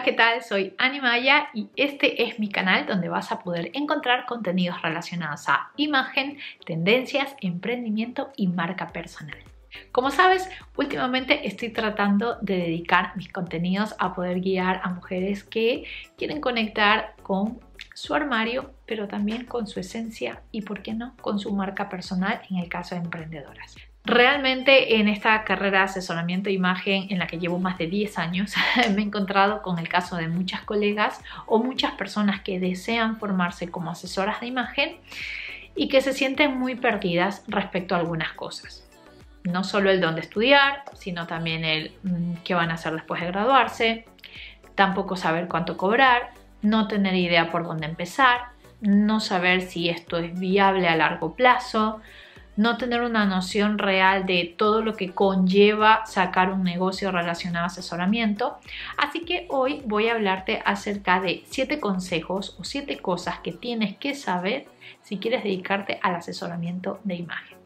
Hola, ¿qué tal? Soy Ani Maya y este es mi canal donde vas a poder encontrar contenidos relacionados a imagen, tendencias, emprendimiento y marca personal. Como sabes, últimamente estoy tratando de dedicar mis contenidos a poder guiar a mujeres que quieren conectar con su armario, pero también con su esencia y, ¿por qué no?, con su marca personal en el caso de emprendedoras. Realmente en esta carrera de asesoramiento de imagen en la que llevo más de 10 años me he encontrado con el caso de muchas colegas o muchas personas que desean formarse como asesoras de imagen y que se sienten muy perdidas respecto a algunas cosas. No solo el dónde estudiar, sino también el qué van a hacer después de graduarse, tampoco saber cuánto cobrar, no tener idea por dónde empezar, no saber si esto es viable a largo plazo, no tener una noción real de todo lo que conlleva sacar un negocio relacionado a asesoramiento. Así que hoy voy a hablarte acerca de 7 consejos o 7 cosas que tienes que saber si quieres dedicarte al asesoramiento de imagen.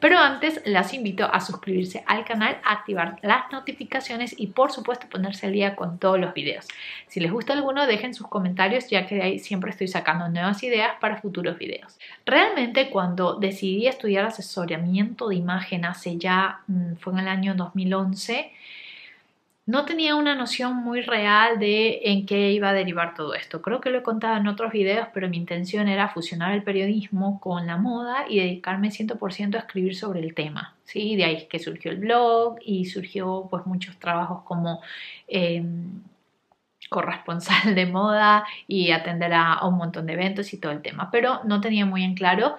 Pero antes las invito a suscribirse al canal, a activar las notificaciones y por supuesto ponerse al día con todos los videos. Si les gusta alguno, dejen sus comentarios, ya que de ahí siempre estoy sacando nuevas ideas para futuros videos. Realmente cuando decidí estudiar asesoramiento de imagen hace ya, fue en el año 2011, no tenía una noción muy real de en qué iba a derivar todo esto. Creo que lo he contado en otros videos, pero mi intención era fusionar el periodismo con la moda y dedicarme 100% a escribir sobre el tema, ¿sí? De ahí es que surgió el blog y surgió pues muchos trabajos como corresponsal de moda y atender a un montón de eventos y todo el tema. Pero no tenía muy en claro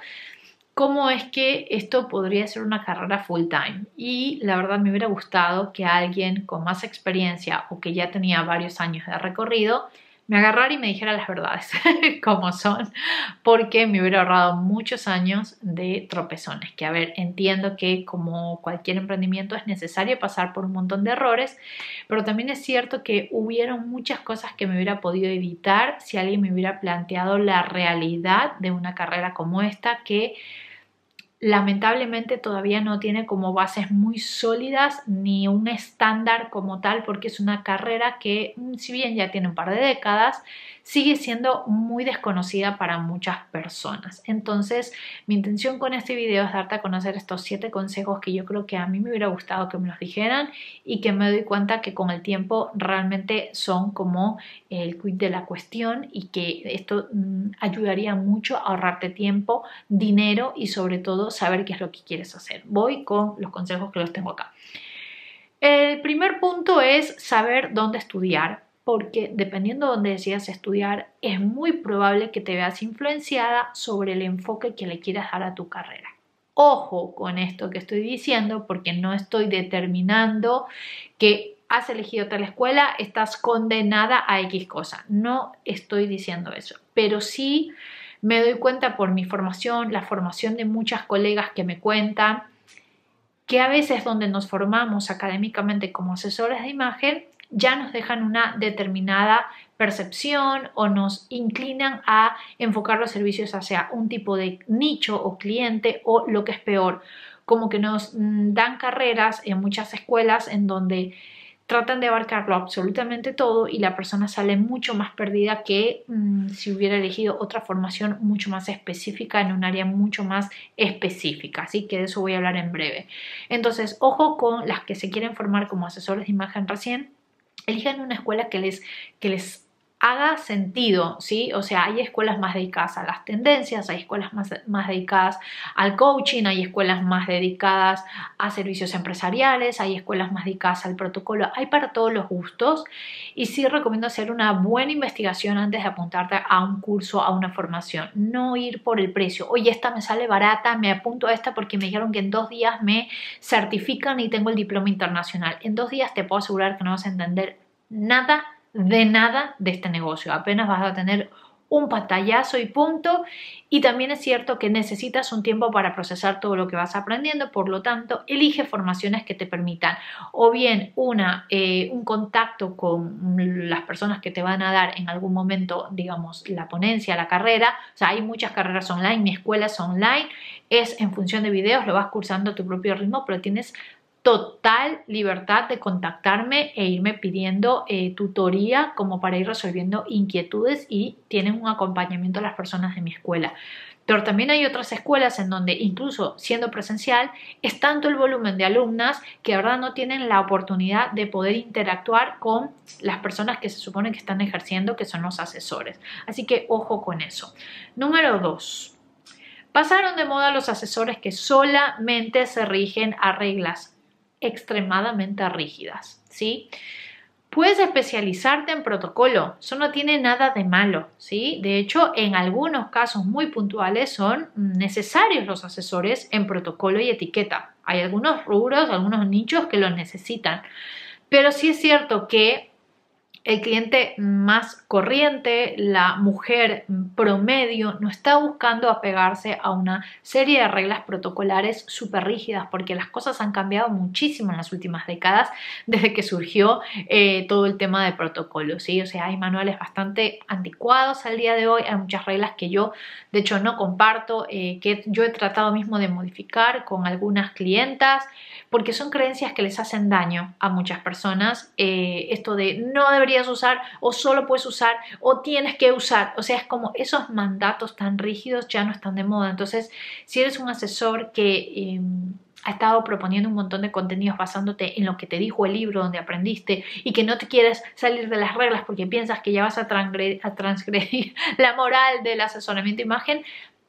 cómo es que esto podría ser una carrera full time, y la verdad me hubiera gustado que alguien con más experiencia o que ya tenía varios años de recorrido me agarrara y me dijera las verdades como son, porque me hubiera ahorrado muchos años de tropezones, que a ver, entiendo que como cualquier emprendimiento es necesario pasar por un montón de errores, pero también es cierto que hubieron muchas cosas que me hubiera podido evitar si alguien me hubiera planteado la realidad de una carrera como esta, que lamentablemente todavía no tiene como bases muy sólidas ni un estándar como tal, porque es una carrera que, si bien ya tiene un par de décadas, sigue siendo muy desconocida para muchas personas. Entonces, mi intención con este video es darte a conocer estos 7 consejos que yo creo que a mí me hubiera gustado que me los dijeran y que me doy cuenta que con el tiempo realmente son como el quid de la cuestión, y que esto ayudaría mucho a ahorrarte tiempo, dinero y sobre todo saber qué es lo que quieres hacer. Voy con los consejos que los tengo acá. El primer punto es saber dónde estudiar, porque dependiendo de dónde decidas estudiar es muy probable que te veas influenciada sobre el enfoque que le quieras dar a tu carrera. Ojo con esto que estoy diciendo, porque no estoy determinando que has elegido tal escuela, estás condenada a X cosa. No estoy diciendo eso, pero sí me doy cuenta por mi formación, la formación de muchas colegas que me cuentan, que a veces donde nos formamos académicamente como asesoras de imagen ya nos dejan una determinada percepción o nos inclinan a enfocar los servicios hacia un tipo de nicho o cliente, o lo que es peor, como que nos dan carreras en muchas escuelas en donde tratan de abarcarlo absolutamente todo y la persona sale mucho más perdida que si hubiera elegido otra formación mucho más específica en un área mucho más específica. Así que de eso voy a hablar en breve. Entonces, ojo con las que se quieren formar como asesores de imagen recién. Elijan una escuela que les haga sentido, ¿sí? O sea, hay escuelas más dedicadas a las tendencias, hay escuelas más dedicadas al coaching, hay escuelas más dedicadas a servicios empresariales, hay escuelas más dedicadas al protocolo, hay para todos los gustos. Y sí recomiendo hacer una buena investigación antes de apuntarte a un curso, a una formación. No ir por el precio. Oye, esta me sale barata, me apunto a esta porque me dijeron que en 2 días me certifican y tengo el diploma internacional. En 2 días te puedo asegurar que no vas a entender nada de este negocio, apenas vas a tener un pantallazo y punto. Y también es cierto que necesitas un tiempo para procesar todo lo que vas aprendiendo, por lo tanto elige formaciones que te permitan o bien un contacto con las personas que te van a dar en algún momento, digamos, la ponencia, la carrera. O sea, hay muchas carreras online, mi escuela es online, es en función de videos, lo vas cursando a tu propio ritmo, pero tienes total libertad de contactarme e irme pidiendo tutoría como para ir resolviendo inquietudes, y tienen un acompañamiento a las personas de mi escuela. Pero también hay otras escuelas en donde, incluso siendo presencial, es tanto el volumen de alumnas que de verdad no tienen la oportunidad de poder interactuar con las personas que se supone que están ejerciendo, que son los asesores. Así que ojo con eso. Número 2. Pasaron de moda los asesores que solamente se rigen a reglas extremadamente rígidas, ¿sí? Puedes especializarte en protocolo, eso no tiene nada de malo, ¿sí? De hecho, en algunos casos muy puntuales son necesarios los asesores en protocolo y etiqueta. Hay algunos rubros, algunos nichos que los necesitan, pero sí es cierto que el cliente más corriente, la mujer promedio, no está buscando apegarse a una serie de reglas protocolares súper rígidas, porque las cosas han cambiado muchísimo en las últimas décadas desde que surgió todo el tema de protocolos, ¿sí? O sea, hay manuales bastante anticuados al día de hoy, hay muchas reglas que yo de hecho no comparto, que yo he tratado mismo de modificar con algunas clientas, porque son creencias que les hacen daño a muchas personas. Esto de no debería usar, o solo puedes usar, o tienes que usar, o sea, es como esos mandatos tan rígidos ya no están de moda. Entonces, si eres un asesor que ha estado proponiendo un montón de contenidos basándote en lo que te dijo el libro donde aprendiste, y que no te quieres salir de las reglas porque piensas que ya vas a transgredir la moral del asesoramiento imagen,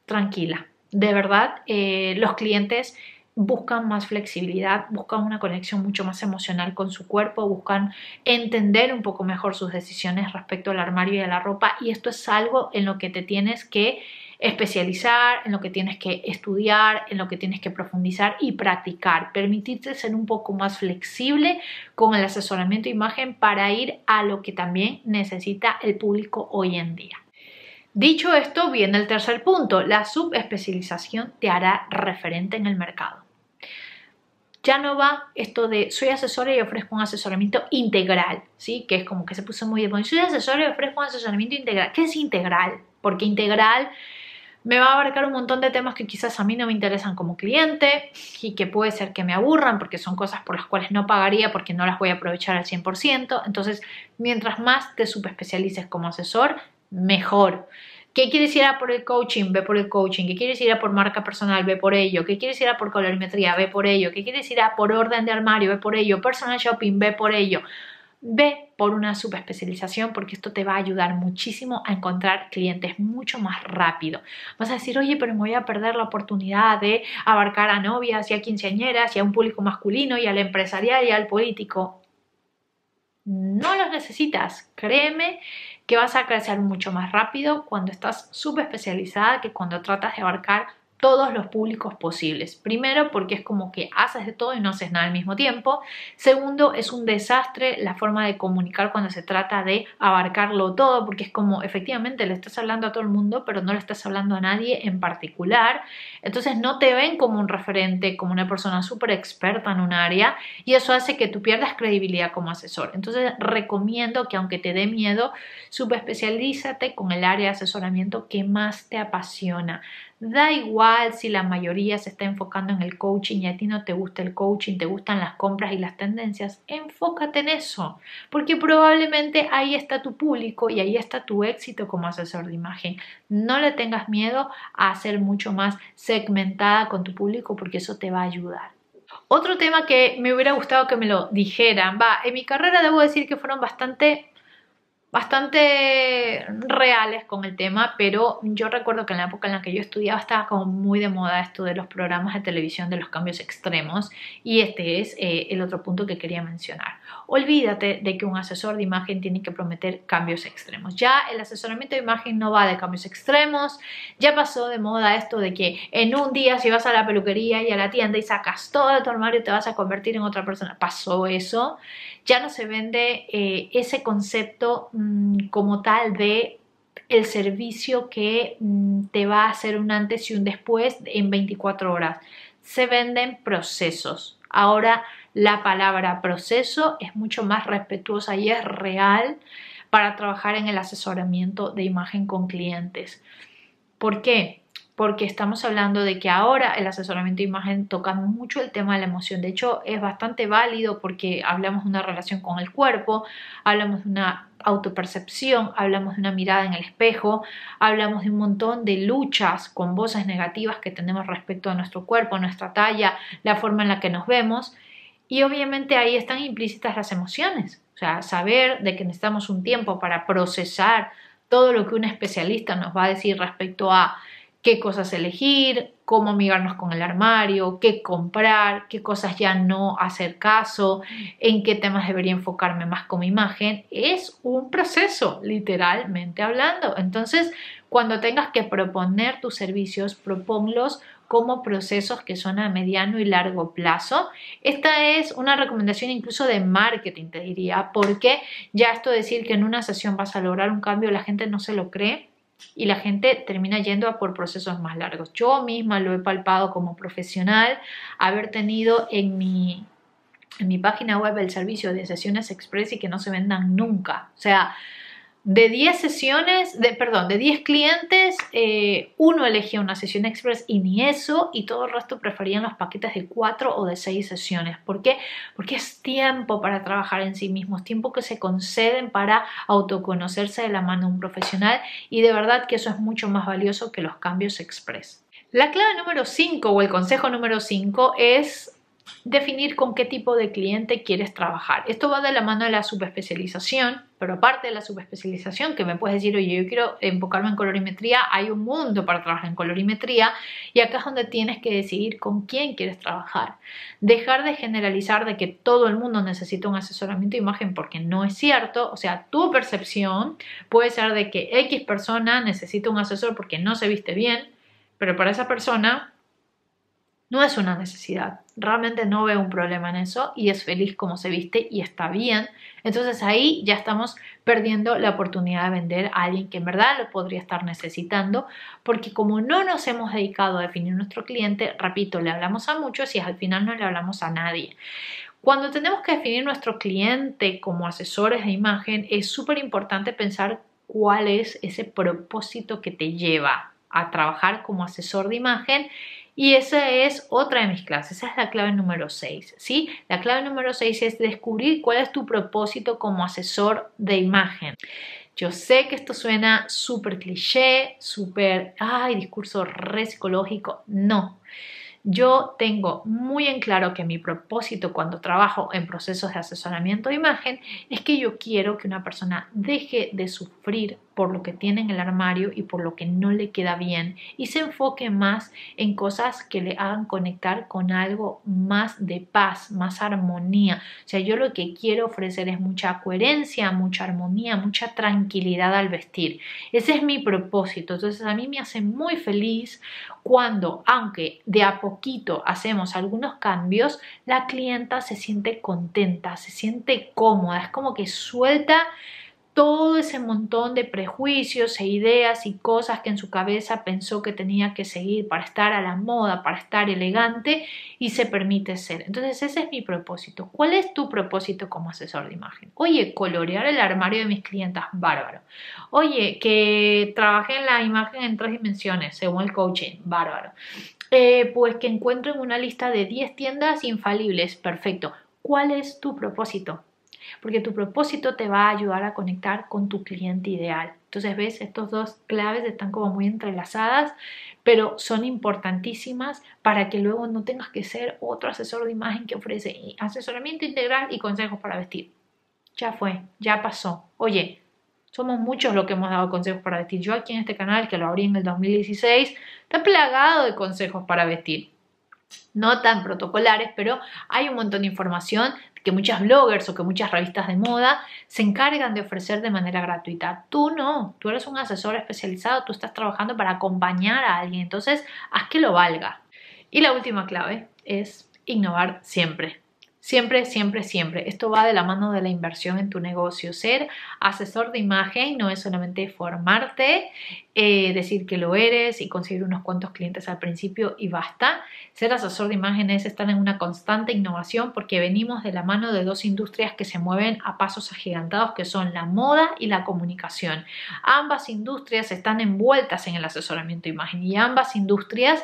tranquila, de verdad, los clientes buscan más flexibilidad, buscan una conexión mucho más emocional con su cuerpo, buscan entender un poco mejor sus decisiones respecto al armario y a la ropa, y esto es algo en lo que te tienes que especializar, en lo que tienes que estudiar, en lo que tienes que profundizar y practicar. Permitirte ser un poco más flexible con el asesoramiento de imagen para ir a lo que también necesita el público hoy en día. Dicho esto, viene el tercer punto. La subespecialización te hará referente en el mercado. Ya no va esto de soy asesora y ofrezco un asesoramiento integral, ¿sí? Que es como que se puso muy de moda. Soy asesora y ofrezco un asesoramiento integral. ¿Qué es integral? Porque integral me va a abarcar un montón de temas que quizás a mí no me interesan como cliente y que puede ser que me aburran porque son cosas por las cuales no pagaría porque no las voy a aprovechar al 100%. Entonces, mientras más te subespecialices como asesor, mejor. ¿Qué quieres ir a por el coaching? Ve por el coaching. ¿Qué quieres ir a por marca personal? Ve por ello. ¿Qué quieres ir a por colorimetría? Ve por ello. ¿Qué quieres ir a por orden de armario? Ve por ello. Personal shopping, ve por ello. Ve por una subespecialización, porque esto te va a ayudar muchísimo a encontrar clientes mucho más rápido. Vas a decir, oye, pero me voy a perder la oportunidad de abarcar a novias y a quinceañeras y a un público masculino y al empresarial y al político. No los necesitas, créeme, que vas a crecer mucho más rápido cuando estás subespecializada que cuando tratas de abarcar todos los públicos posibles. Primero, porque es como que haces de todo y no haces nada al mismo tiempo. Segundo, es un desastre la forma de comunicar cuando se trata de abarcarlo todo, porque es como efectivamente le estás hablando a todo el mundo, pero no le estás hablando a nadie en particular. Entonces no te ven como un referente, como una persona súper experta en un área, y eso hace que tú pierdas credibilidad como asesor. Entonces recomiendo que, aunque te dé miedo, subespecialízate con el área de asesoramiento que más te apasiona. Da igual si la mayoría se está enfocando en el coaching y a ti no te gusta el coaching, te gustan las compras y las tendencias, enfócate en eso, porque probablemente ahí está tu público y ahí está tu éxito como asesor de imagen. No le tengas miedo a ser mucho más segmentada con tu público, porque eso te va a ayudar. Otro tema que me hubiera gustado que me lo dijeran, en mi carrera debo decir que fueron bastante reales con el tema, pero yo recuerdo que en la época en la que yo estudiaba estaba como muy de moda esto de los programas de televisión de los cambios extremos, y este es el otro punto que quería mencionar. Olvídate de que un asesor de imagen tiene que prometer cambios extremos. Ya el asesoramiento de imagen no va de cambios extremos, ya pasó de moda esto de que en un día, si vas a la peluquería y a la tienda y sacas todo de tu armario, te vas a convertir en otra persona. Pasó eso. Ya no se vende ese concepto como tal de el servicio que te va a hacer un antes y un después en 24 horas. Se venden procesos. Ahora la palabra proceso es mucho más respetuosa y es real para trabajar en el asesoramiento de imagen con clientes. ¿Por qué? porque estamos hablando de que ahora el asesoramiento de imagen toca mucho el tema de la emoción. De hecho, es bastante válido porque hablamos de una relación con el cuerpo, hablamos de una autopercepción, hablamos de una mirada en el espejo, hablamos de un montón de luchas con voces negativas que tenemos respecto a nuestro cuerpo, nuestra talla, la forma en la que nos vemos, y obviamente ahí están implícitas las emociones. O sea, saber de que necesitamos un tiempo para procesar todo lo que un especialista nos va a decir respecto a qué cosas elegir, cómo amigarnos con el armario, qué comprar, qué cosas ya no hacer caso, en qué temas debería enfocarme más con mi imagen. Es un proceso, literalmente hablando. Entonces, cuando tengas que proponer tus servicios, proponlos como procesos que son a mediano y largo plazo. Esta es una recomendación incluso de marketing, te diría, porque ya esto de decir que en una sesión vas a lograr un cambio, la gente no se lo cree. Y la gente termina yendo a por procesos más largos. Yo misma lo he palpado como profesional, haber tenido en mi página web el servicio de sesiones express y que no se vendan nunca. O sea, de 10 sesiones, de 10 clientes, uno elegía una sesión express y ni eso, y todo el resto preferían los paquetes de 4 o de 6 sesiones. ¿Por qué? Porque es tiempo para trabajar en sí mismos, tiempo que se conceden para autoconocerse de la mano de un profesional, y de verdad que eso es mucho más valioso que los cambios express. La clave número 5 o el consejo número 5 es definir con qué tipo de cliente quieres trabajar. Esto va de la mano de la subespecialización, pero aparte de la subespecialización, que me puedes decir, oye, yo quiero enfocarme en colorimetría, hay un mundo para trabajar en colorimetría, y acá es donde tienes que decidir con quién quieres trabajar. Dejar de generalizar de que todo el mundo necesita un asesoramiento de imagen, porque no es cierto. O sea, tu percepción puede ser de que X persona necesita un asesor porque no se viste bien, pero para esa persona no es una necesidad, realmente no veo un problema en eso y es feliz como se viste y está bien. Entonces ahí ya estamos perdiendo la oportunidad de vender a alguien que en verdad lo podría estar necesitando, porque como no nos hemos dedicado a definir nuestro cliente, repito, le hablamos a muchos y al final no le hablamos a nadie. Cuando tenemos que definir nuestro cliente como asesores de imagen, es súper importante pensar cuál es ese propósito que te lleva a trabajar como asesor de imagen. Y esa es otra de mis clases, esa es la clave número 6, ¿sí? La clave número 6 es descubrir cuál es tu propósito como asesor de imagen. Yo sé que esto suena súper cliché, súper, discurso re psicológico. No, yo tengo muy en claro que mi propósito cuando trabajo en procesos de asesoramiento de imagen es que yo quiero que una persona deje de sufrir por lo que tiene en el armario y por lo que no le queda bien y se enfoque más en cosas que le hagan conectar con algo más de paz, más armonía. O sea, yo lo que quiero ofrecer es mucha coherencia, mucha armonía, mucha tranquilidad al vestir. Ese es mi propósito. Entonces a mí me hace muy feliz cuando, aunque de a poquito hacemos algunos cambios, la clienta se siente contenta, se siente cómoda, es como que suelta todo ese montón de prejuicios e ideas y cosas que en su cabeza pensó que tenía que seguir para estar a la moda, para estar elegante, y se permite ser. Entonces ese es mi propósito. ¿Cuál es tu propósito como asesor de imagen? Oye, colorear el armario de mis clientas, bárbaro. Oye, que trabajen la imagen en 3 dimensiones según el coaching, bárbaro. Pues que encuentren una lista de 10 tiendas infalibles, perfecto. ¿Cuál es tu propósito? Porque tu propósito te va a ayudar a conectar con tu cliente ideal. Entonces, ves, estas dos claves están como muy entrelazadas, pero son importantísimas para que luego no tengas que ser otro asesor de imagen que ofrece asesoramiento integral y consejos para vestir. Ya fue, ya pasó. Oye, somos muchos los que hemos dado consejos para vestir. Yo aquí en este canal, que lo abrí en el 2016, está plagado de consejos para vestir. No tan protocolares, pero hay un montón de información que muchas bloggers o que muchas revistas de moda se encargan de ofrecer de manera gratuita. Tú no, tú eres un asesor especializado, tú estás trabajando para acompañar a alguien, entonces haz que lo valga. Y la última clave es innovar siempre. Siempre, siempre, siempre. Esto va de la mano de la inversión en tu negocio. Ser asesor de imagen no es solamente formarte, decir que lo eres y conseguir unos cuantos clientes al principio y basta. Ser asesor de imagen es estar en una constante innovación, porque venimos de la mano de dos industrias que se mueven a pasos agigantados, que son la moda y la comunicación. Ambas industrias están envueltas en el asesoramiento de imagen y ambas industrias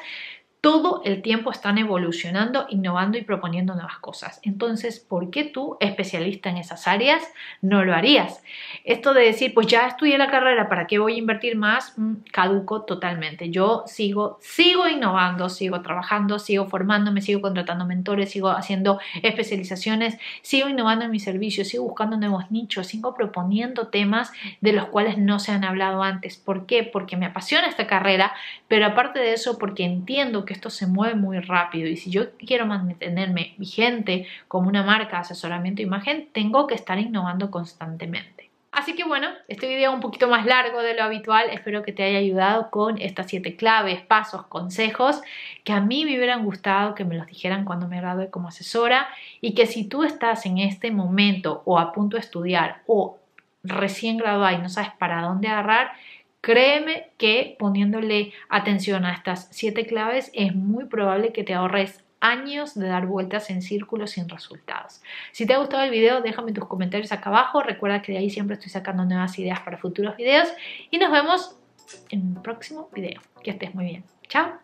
todo el tiempo están evolucionando, innovando y proponiendo nuevas cosas. Entonces, ¿por qué tú, especialista en esas áreas, no lo harías? Esto de decir, pues ya estudié la carrera, ¿para qué voy a invertir más? Caduco totalmente. Yo sigo innovando, sigo trabajando, sigo formándome, sigo contratando mentores, sigo haciendo especializaciones, sigo innovando en mis servicios, sigo buscando nuevos nichos, sigo proponiendo temas de los cuales no se han hablado antes. ¿Por qué? Porque me apasiona esta carrera, pero aparte de eso, porque entiendo que esto se mueve muy rápido y si yo quiero mantenerme vigente como una marca de asesoramiento de imagen, tengo que estar innovando constantemente. Así que bueno, este video es un poquito más largo de lo habitual. Espero que te haya ayudado con estas 7 claves, pasos, consejos que a mí me hubieran gustado que me los dijeran cuando me gradué como asesora, y que si tú estás en este momento o a punto de estudiar o recién graduada y no sabes para dónde agarrar, créeme que poniéndole atención a estas 7 claves es muy probable que te ahorres años de dar vueltas en círculos sin resultados. Si te ha gustado el video, déjame tus comentarios acá abajo. Recuerda que de ahí siempre estoy sacando nuevas ideas para futuros videos. Y nos vemos en un próximo video. Que estés muy bien. Chao.